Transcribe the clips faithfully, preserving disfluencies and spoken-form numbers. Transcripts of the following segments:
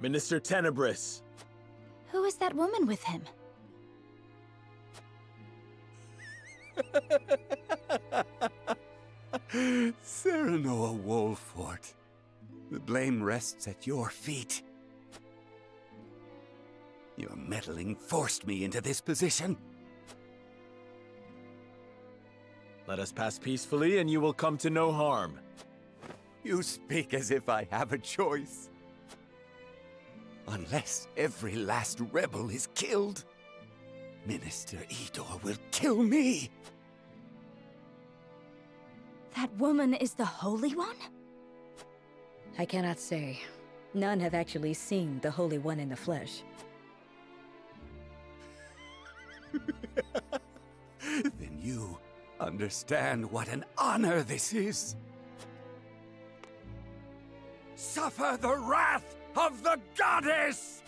Minister Tenebris. Who is that woman with him? Serenoa Wolffort. The blame rests at your feet. Your meddling forced me into this position. Let us pass peacefully and you will come to no harm. You speak as if I have a choice. Unless every last rebel is killed, Minister Idore will kill me! That woman is the Holy One? I cannot say. None have actually seen the Holy One in the flesh. Then you understand what an honor this is. Suffer the wrath of the goddess!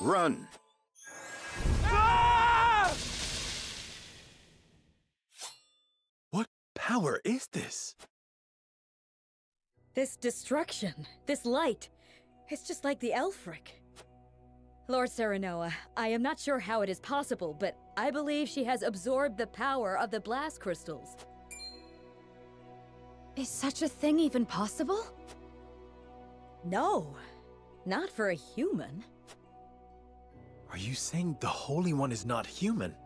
Run! Ah! What power is this? This destruction, this light, it's just like the Elfric. Lord Serenoa, I am not sure how it is possible, but I believe she has absorbed the power of the blast crystals. Is such a thing even possible? No, not for a human. Are you saying the Holy One is not human?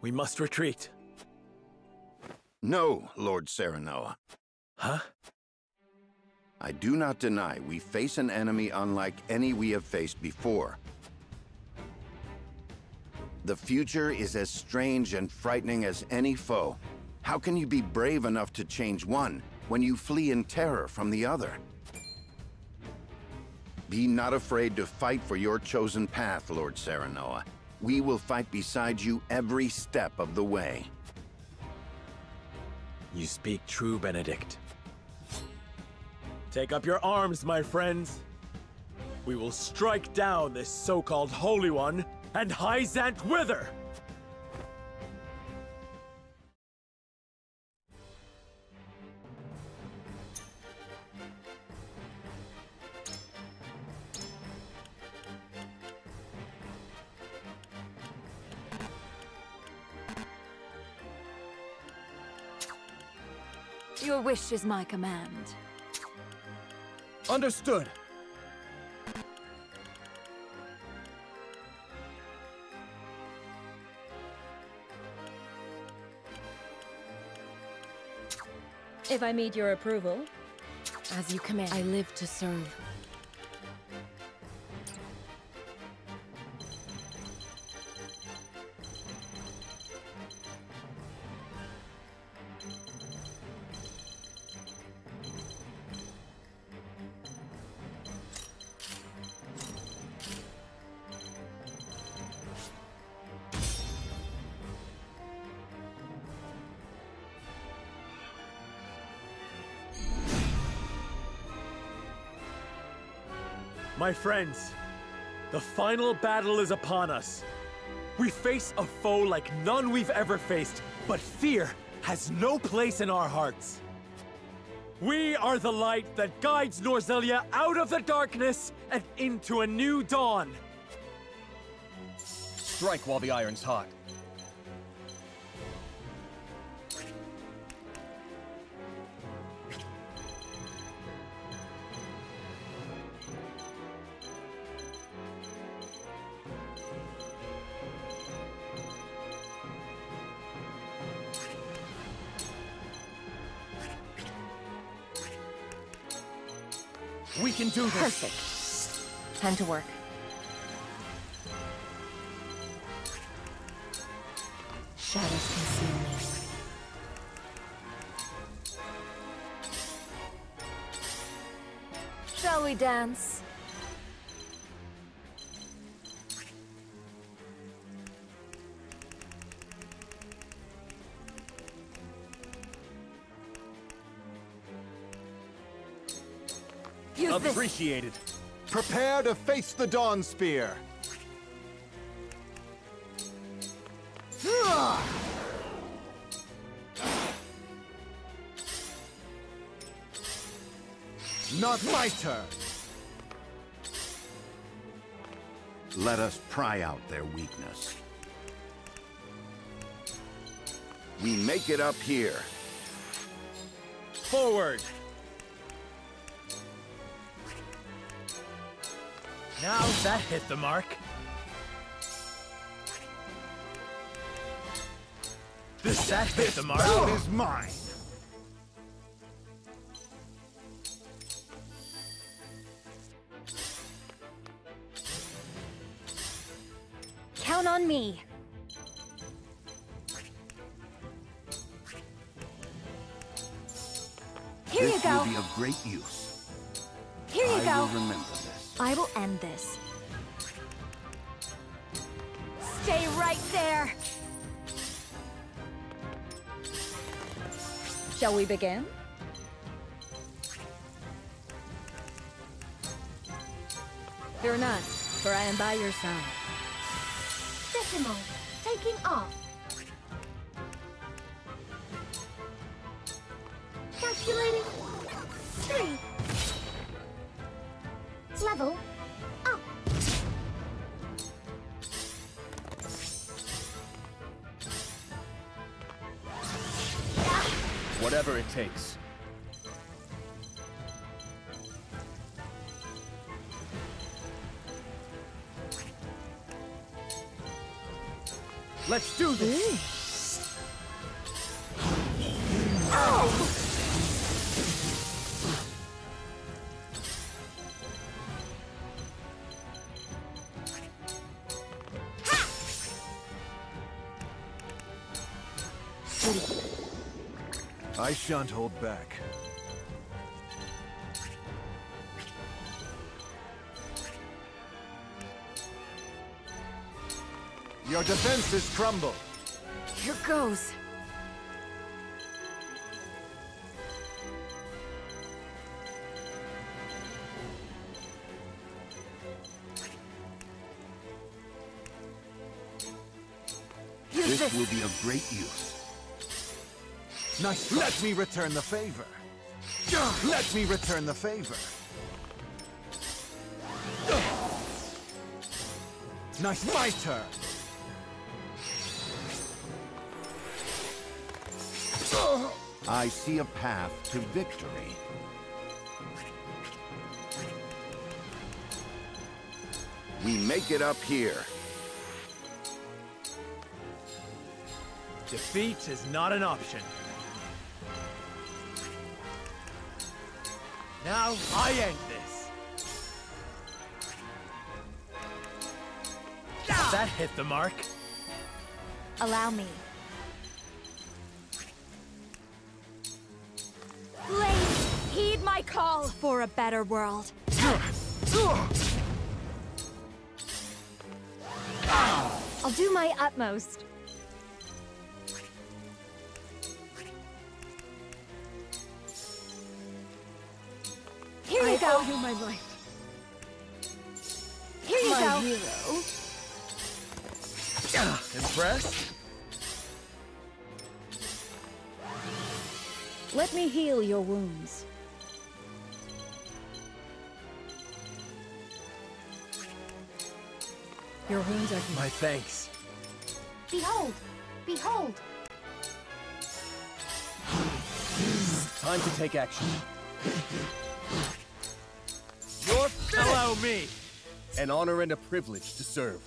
We must retreat. No, Lord Serenoa. Huh? I do not deny we face an enemy unlike any we have faced before. The future is as strange and frightening as any foe. How can you be brave enough to change one when you flee in terror from the other? Be not afraid to fight for your chosen path, Lord Serenoa. We will fight beside you every step of the way. You speak true, Benedict. Take up your arms, my friends. We will strike down this so-called Holy One and Hyzant wither! Your wish is my command. Understood. If I meet your approval, as you command, I live to serve. My friends, the final battle is upon us. We face a foe like none we've ever faced, but fear has no place in our hearts. We are the light that guides Norzelia out of the darkness and into a new dawn. Strike while the iron's hot. We can do this. Perfect. Time to work. Shadows conceal me. Shall we dance? Appreciated. Prepare to face the Dawn Spear. Not my turn. Let us pry out their weakness. We make it up here. Forward. Now that hit the mark. This that hit the mark. That is mine. Count on me. Here this you go. Will be of great use. Here you I go. Will remember this. I will end this. Stay right there. Shall we begin? Fear not, for I am by your side. Decimal, taking off. Calculating. Three. Level. Up. Whatever it takes. Let's do this. Oh! I shan't hold back. Your defenses crumble. Here goes. This, this will be of great use. Not let me return the favor. Let me return the favor. Not my turn. I see a path to victory. We make it up here. Defeat is not an option. Now I end this. Ah! That hit the mark. Allow me. Blaze, heed my call for a better world. I'll do my utmost. Here you I go. Owe you my life. Here you my go. Hero. Impressed? Let me heal your wounds. Your wounds are healed. My thanks. Behold! Behold! Time to take action. Allow me! An honor and a privilege to serve.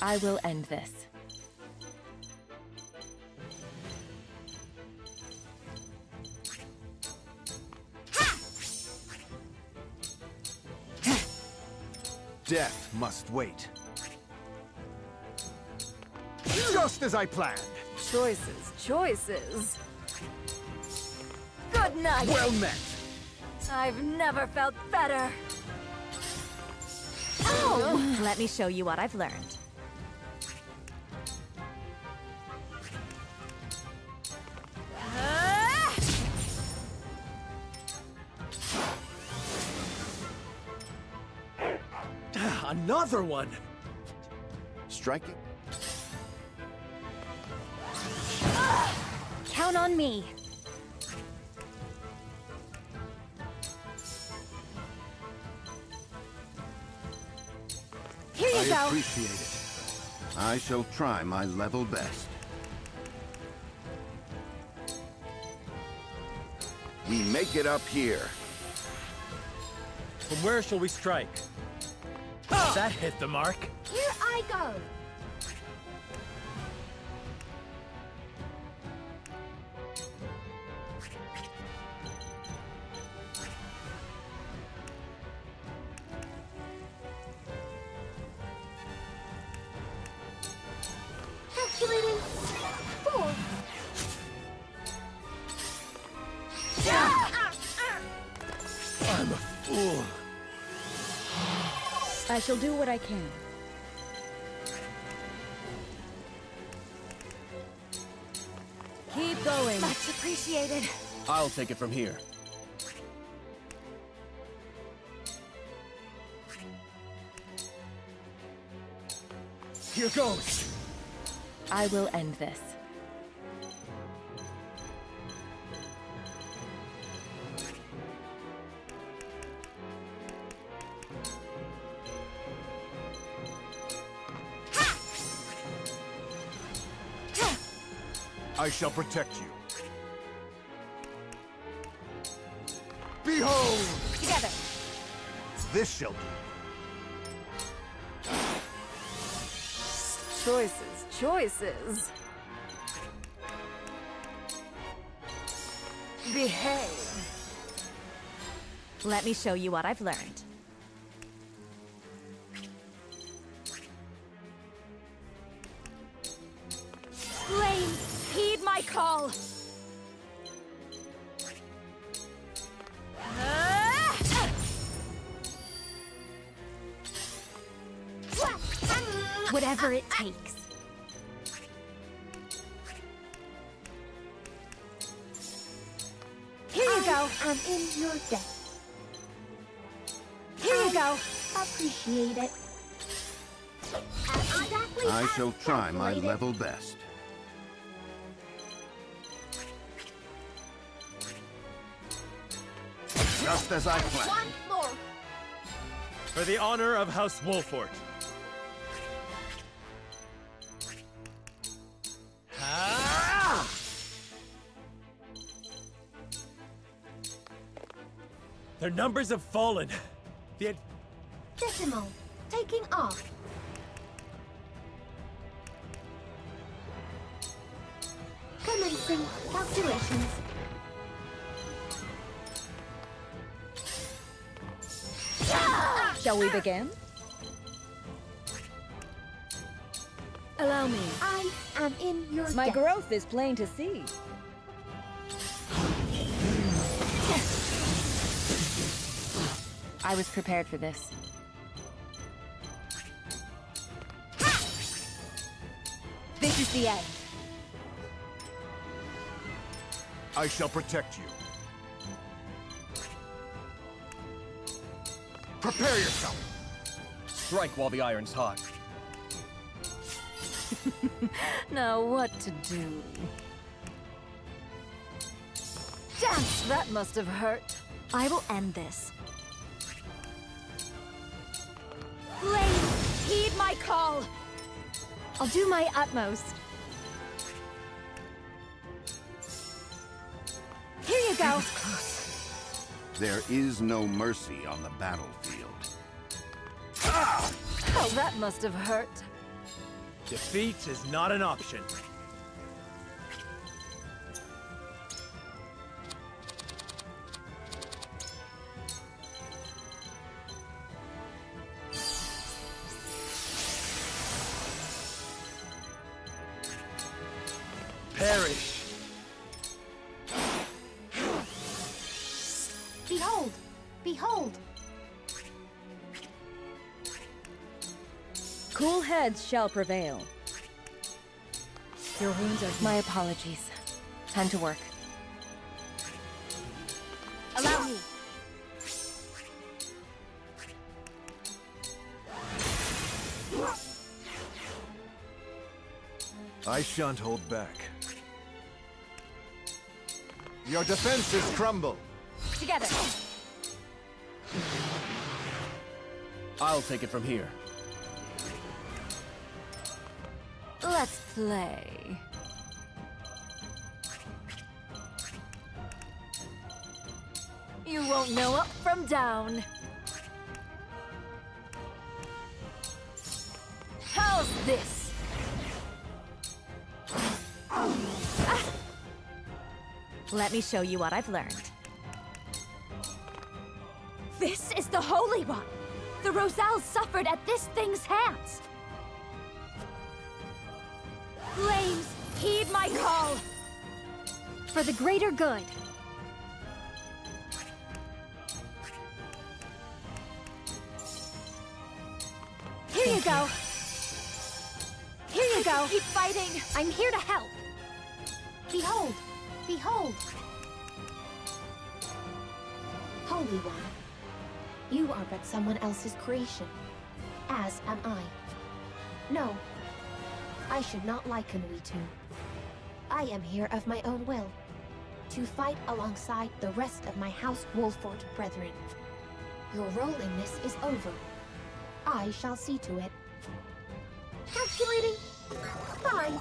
I will end this. Death must wait. Just as I planned. Choices, choices. Good night. Well met. I've never felt better. Oh! Let me show you what I've learned. Another one! Striking? Ah! Count on me! Here you I go! I appreciate it. I shall try my level best. We make it up here. From where shall we strike? Ah! That hit the mark. Here I go. I shall do what I can. Keep going. Much appreciated. I'll take it from here. Here goes. I will end this. I shall protect you. Behold! Together! This shall do. Choices, choices. Behave. Let me show you what I've learned. Call. Whatever it takes. Here you go. I'm in your debt. Here you go. Appreciate it. Exactly I shall try my level best. Just as I planned. One more. For the honor of House Wolffort. Ah! Their numbers have fallen. The ad Decimal taking off. Commencing calculations. Shall we begin? Allow me. I am in your My death. Growth is plain to see. I was prepared for this. This is the end. I shall protect you. Prepare yourself! Strike while the iron's hot. Now what to do? Damn, that must have hurt. I will end this. Blaze, heed my call! I'll do my utmost. Here you go! Close. There is no mercy on the battlefield. Ah! Oh, that must have hurt. Defeat is not an option. Perish. Behold! Behold! Cool heads shall prevail. Your wounds are... My apologies. Time to work. Allow me! I shan't hold back. Your defenses crumble. Together. I'll take it from here. Let's play. You won't know up from down. How's this? Ah. Let me show you what I've learned. This is the Holy One. The Roselle suffered at this thing's hands. Flames, heed my call. For the greater good. Here you go. Here you go. Keep fighting. I'm here to help. Behold. Behold. Holy One. You are but someone else's creation, as am I. No, I should not liken we two. I am here of my own will, to fight alongside the rest of my House Wolffort brethren. Your role in this is over. I shall see to it. Calculating. Fine.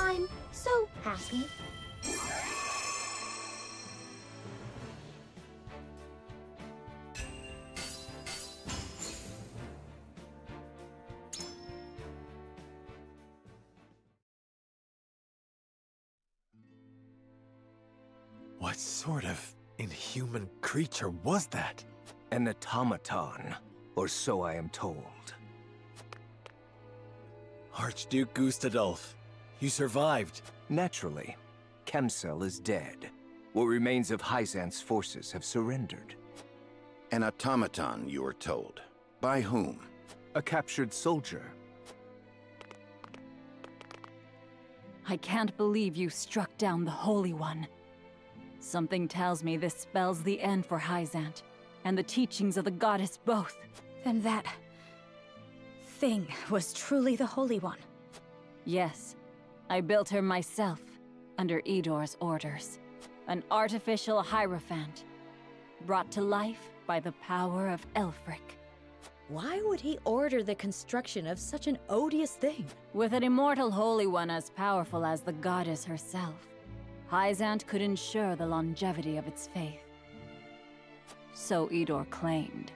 I'm so happy. What sort of inhuman creature was that? An automaton, or so I am told. Archduke Gustadolf. You survived. Naturally. Kemsel is dead. What remains of Hyzant's forces have surrendered. An automaton, you are told. By whom? A captured soldier. I can't believe you struck down the Holy One. Something tells me this spells the end for Hyzant, and the teachings of the goddess both. Then that thing was truly the Holy One. Yes. I built her myself, under Idore's orders. An artificial hierophant, brought to life by the power of Elfric. Why would he order the construction of such an odious thing? With an immortal Holy One as powerful as the goddess herself, Hyzant could ensure the longevity of its faith. So Idore claimed.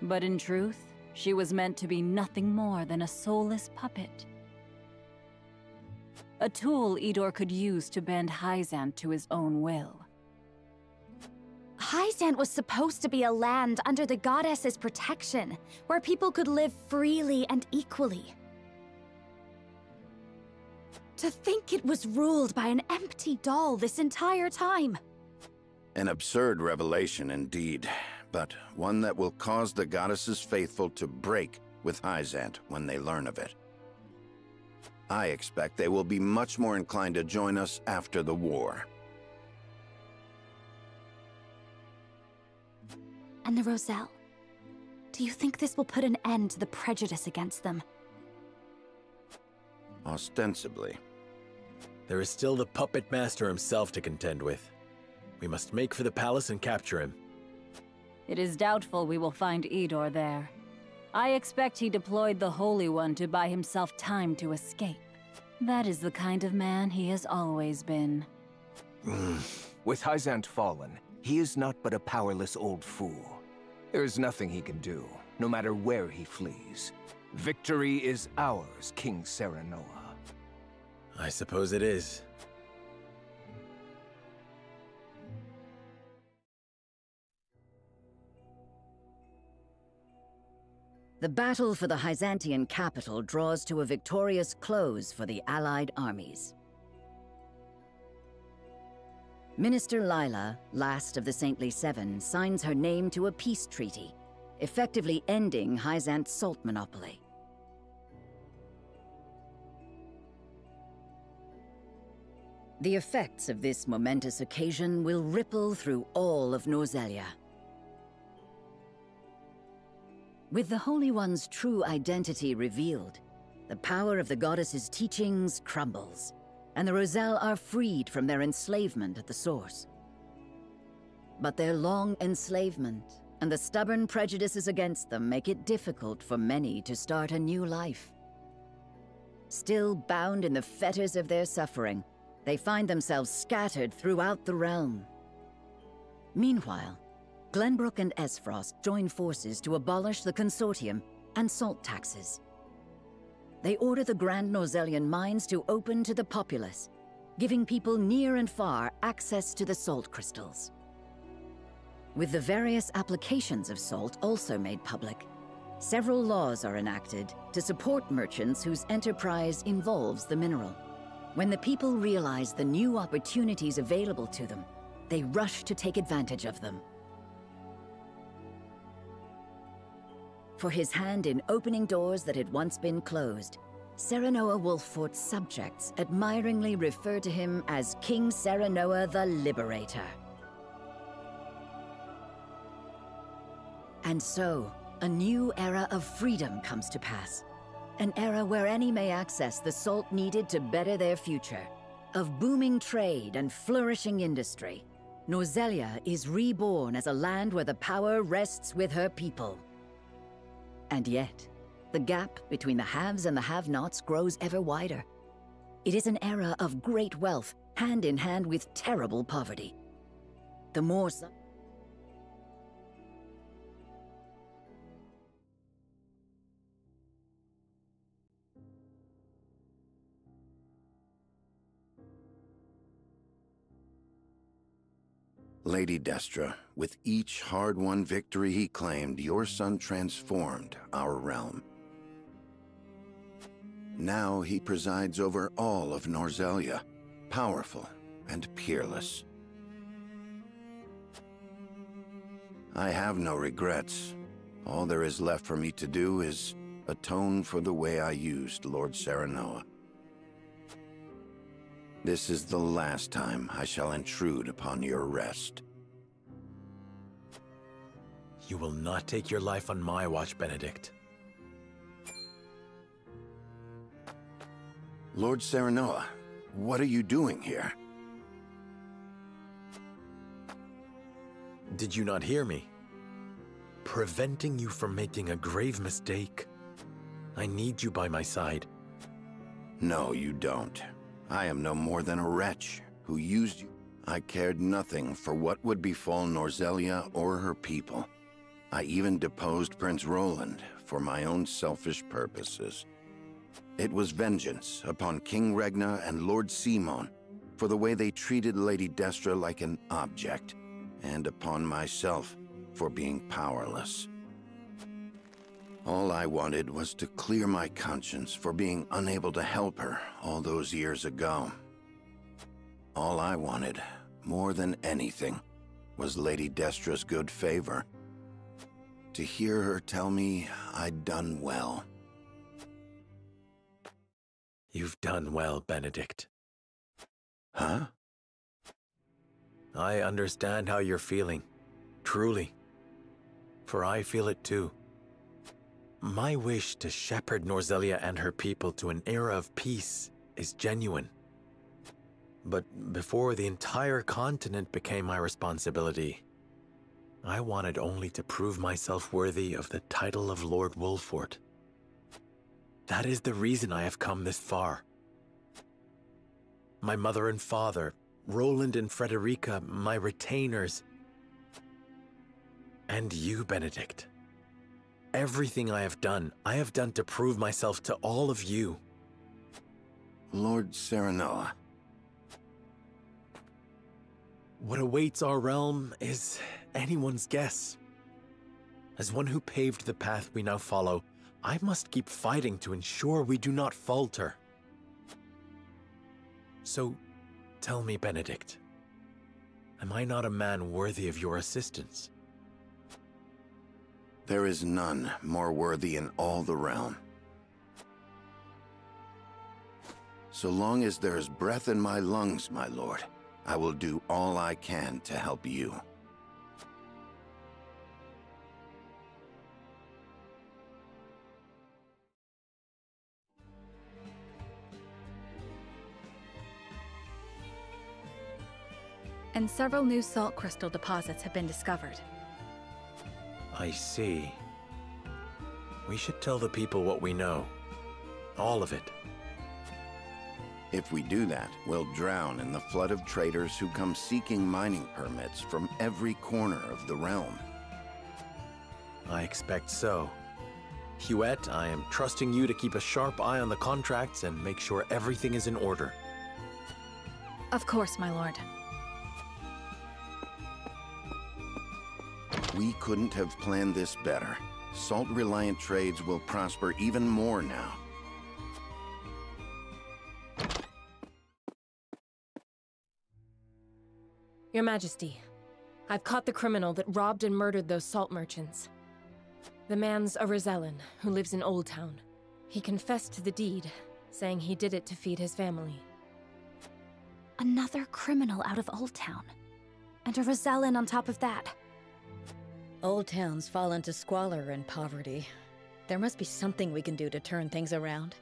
But in truth, she was meant to be nothing more than a soulless puppet. A tool Idore could use to bend Hyzant to his own will. Hyzant was supposed to be a land under the goddess's protection, where people could live freely and equally. To think it was ruled by an empty doll this entire time! An absurd revelation indeed. But one that will cause the goddess's faithful to break with Hyzant when they learn of it. I expect they will be much more inclined to join us after the war. And the Roselle? Do you think this will put an end to the prejudice against them? Ostensibly. There is still the puppet master himself to contend with. We must make for the palace and capture him. It is doubtful we will find Idore there. I expect he deployed the Holy One to buy himself time to escape. That is the kind of man he has always been. With Hyzant fallen, he is not but a powerless old fool. There is nothing he can do, no matter where he flees. Victory is ours, King Serenoa. I suppose it is. The battle for the Byzantine capital draws to a victorious close for the Allied armies. Minister Lila, last of the Saintly Seven, signs her name to a peace treaty, effectively ending Byzantine's salt monopoly. The effects of this momentous occasion will ripple through all of Norzelia. With the Holy One's true identity revealed, the power of the goddess's teachings crumbles, and the Roselle are freed from their enslavement at the source. But their long enslavement and the stubborn prejudices against them make it difficult for many to start a new life. Still bound in the fetters of their suffering, they find themselves scattered throughout the realm. Meanwhile, Glenbrook and Esfrost join forces to abolish the consortium and salt taxes. They order the Grand Norzelian mines to open to the populace, giving people near and far access to the salt crystals. With the various applications of salt also made public, several laws are enacted to support merchants whose enterprise involves the mineral. When the people realize the new opportunities available to them, they rush to take advantage of them. For his hand in opening doors that had once been closed, Serenoa Wolffort's subjects admiringly refer to him as King Serenoa the Liberator. And so, a new era of freedom comes to pass. An era where any may access the salt needed to better their future. Of booming trade and flourishing industry, Norzelia is reborn as a land where the power rests with her people. And yet, the gap between the haves and the have-nots grows ever wider. It is an era of great wealth, hand in hand with terrible poverty. The more so... Lady Destra, with each hard-won victory he claimed, your son transformed our realm. Now he presides over all of Norzelia, powerful and peerless. I have no regrets. All there is left for me to do is atone for the way I used Lord Serenoa. This is the last time I shall intrude upon your rest. You will not take your life on my watch, Benedict. Lord Serenoa, what are you doing here? Did you not hear me? Preventing you from making a grave mistake. I need you by my side. No, you don't. I am no more than a wretch who used you. I cared nothing for what would befall Norzelia or her people. I even deposed Prince Roland for my own selfish purposes. It was vengeance upon King Regna and Lord Simon for the way they treated Lady Destra like an object, and upon myself for being powerless. All I wanted was to clear my conscience for being unable to help her all those years ago. All I wanted, more than anything, was Lady Destra's good favor. To hear her tell me I'd done well. You've done well, Benedict. Huh? I understand how you're feeling, truly. For I feel it too. My wish to shepherd Norzelia and her people to an era of peace is genuine. But before the entire continent became my responsibility, I wanted only to prove myself worthy of the title of Lord Wolffort. That is the reason I have come this far. My mother and father, Roland and Frederica, my retainers, and you, Benedict. Everything I have done, I have done to prove myself to all of you. Lord Serenoa. What awaits our realm is anyone's guess. As one who paved the path we now follow, I must keep fighting to ensure we do not falter. So, tell me, Benedict, am I not a man worthy of your assistance? There is none more worthy in all the realm. So long as there is breath in my lungs, my lord, I will do all I can to help you. And several new salt crystal deposits have been discovered. I see. We should tell the people what we know. All of it. If we do that, we'll drown in the flood of traders who come seeking mining permits from every corner of the realm. I expect so. Huet, I am trusting you to keep a sharp eye on the contracts and make sure everything is in order. Of course, my lord. We couldn't have planned this better. Salt-reliant trades will prosper even more now. Your Majesty, I've caught the criminal that robbed and murdered those salt merchants. The man's a Rosellan who lives in Old Town. He confessed to the deed, saying he did it to feed his family. Another criminal out of Old Town. And a Rosellan on top of that. Old towns fall into squalor and poverty. There must be something we can do to turn things around.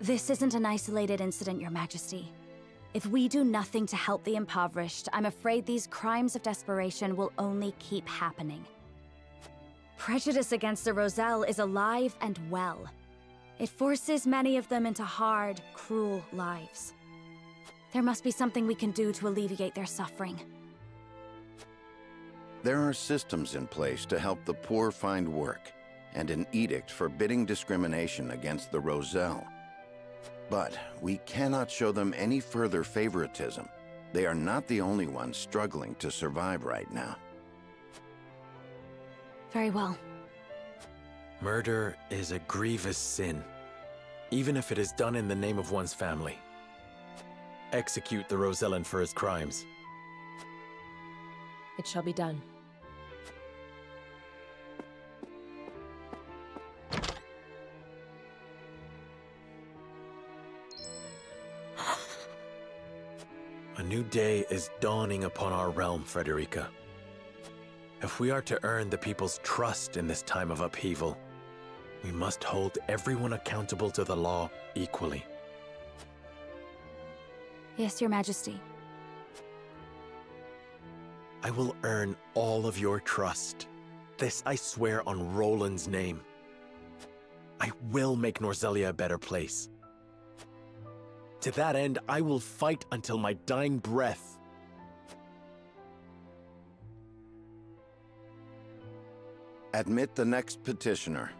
This isn't an isolated incident, Your Majesty. If we do nothing to help the impoverished, I'm afraid these crimes of desperation will only keep happening. Prejudice against the Roselle is alive and well. It forces many of them into hard, cruel lives. There must be something we can do to alleviate their suffering. There are systems in place to help the poor find work, and an edict forbidding discrimination against the Roselle. But we cannot show them any further favoritism. They are not the only ones struggling to survive right now. Very well. Murder is a grievous sin, even if it is done in the name of one's family. Execute the Rosellan for his crimes. It shall be done. A new day is dawning upon our realm, Frederica. If we are to earn the people's trust in this time of upheaval, we must hold everyone accountable to the law equally. Yes, Your Majesty. I will earn all of your trust. This I swear on Roland's name. I will make Norzelia a better place. To that end, I will fight until my dying breath. Admit the next petitioner.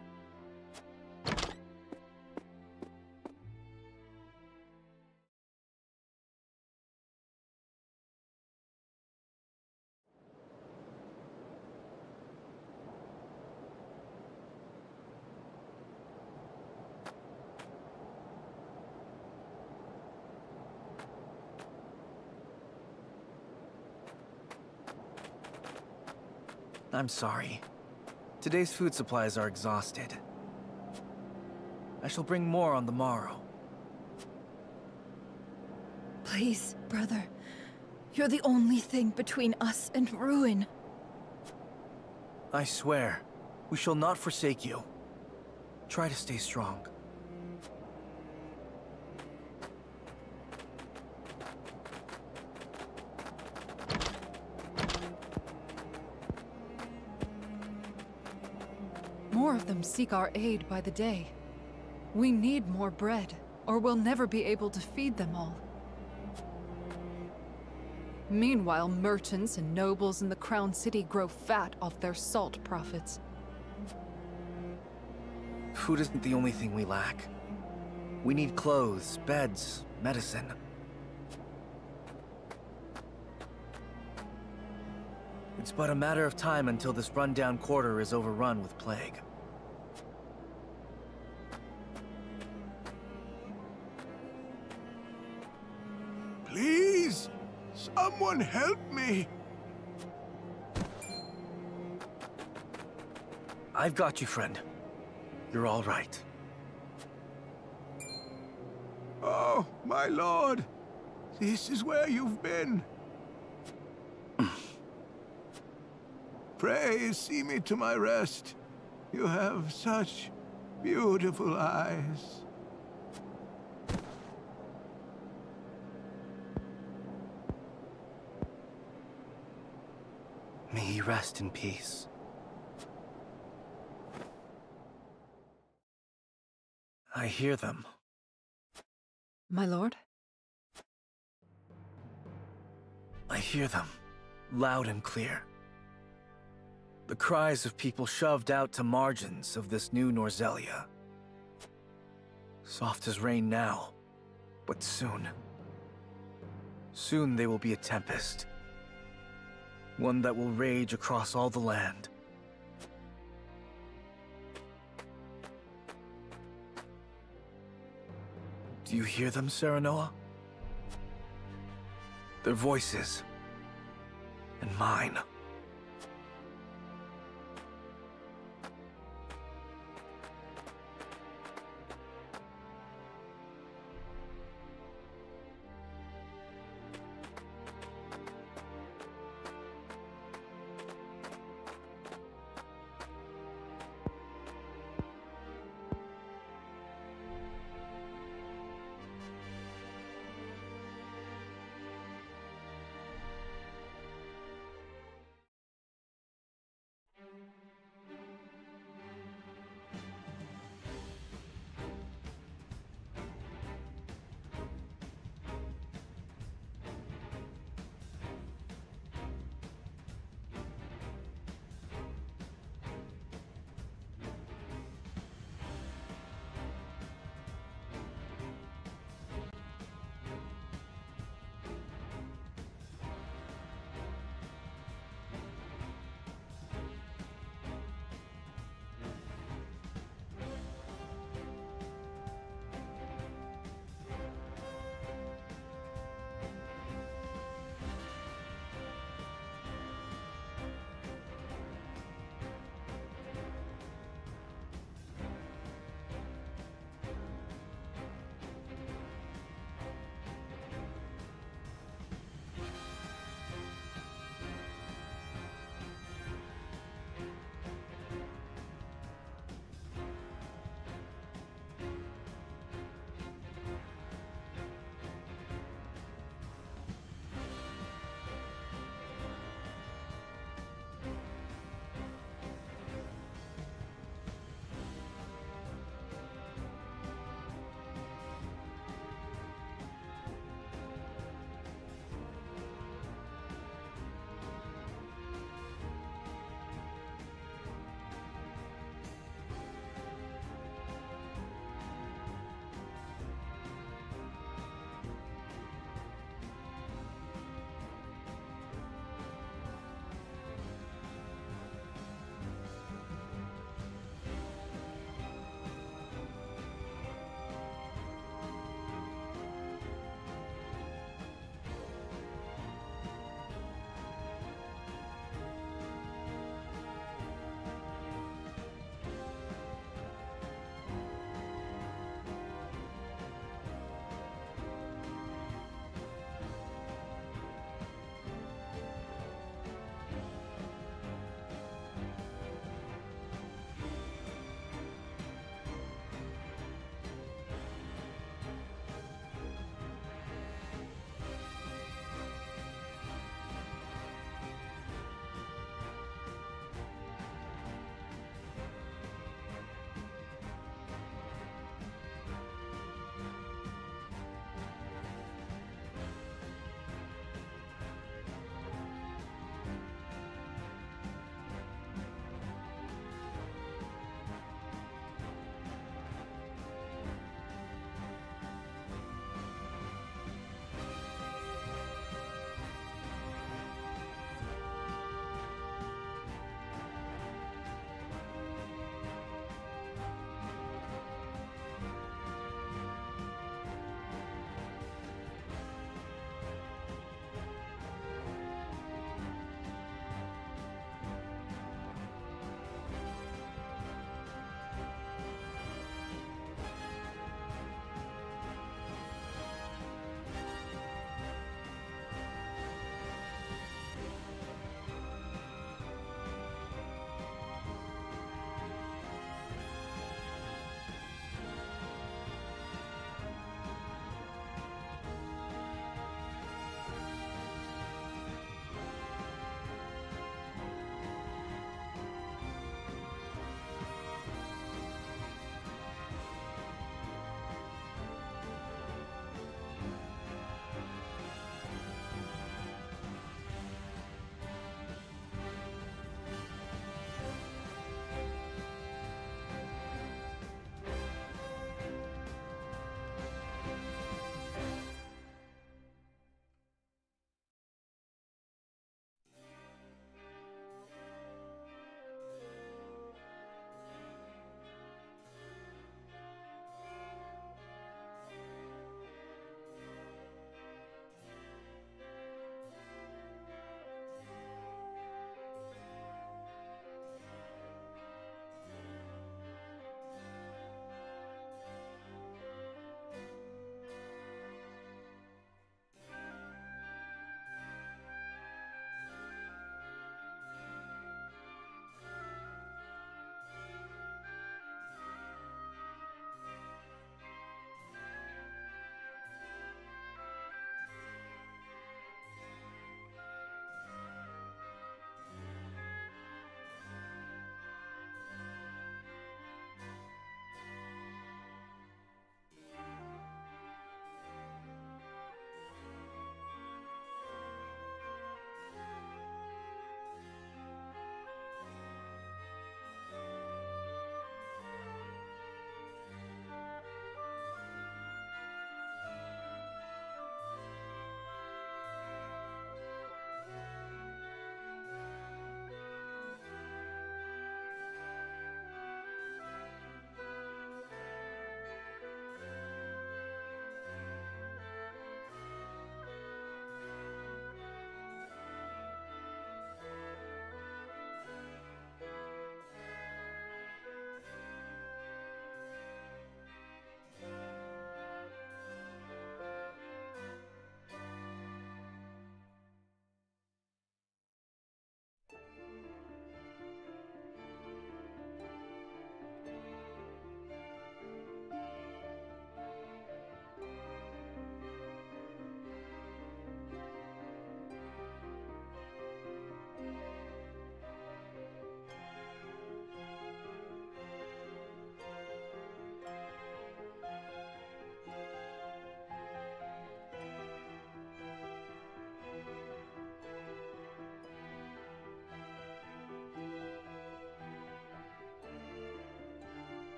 I'm sorry. Today's food supplies are exhausted. I shall bring more on the morrow. Please, brother. You're the only thing between us and ruin. I swear, we shall not forsake you. Try to stay strong. More of them seek our aid by the day. We need more bread, or we'll never be able to feed them all. Meanwhile, merchants and nobles in the Crown City grow fat off their salt profits. Food isn't the only thing we lack. We need clothes, beds, medicine. It's but a matter of time until this rundown quarter is overrun with plague. Please, someone help me. I've got you, friend. You're all right. Oh, my lord! This is where you've been. Pray see me to my rest. You have such beautiful eyes. May he rest in peace. I hear them. My lord? I hear them, loud and clear. The cries of people shoved out to margins of this new Norzelia. Soft as rain now, but soon. Soon they will be a tempest. One that will rage across all the land. Do you hear them, Serenoa? Their voices, and mine.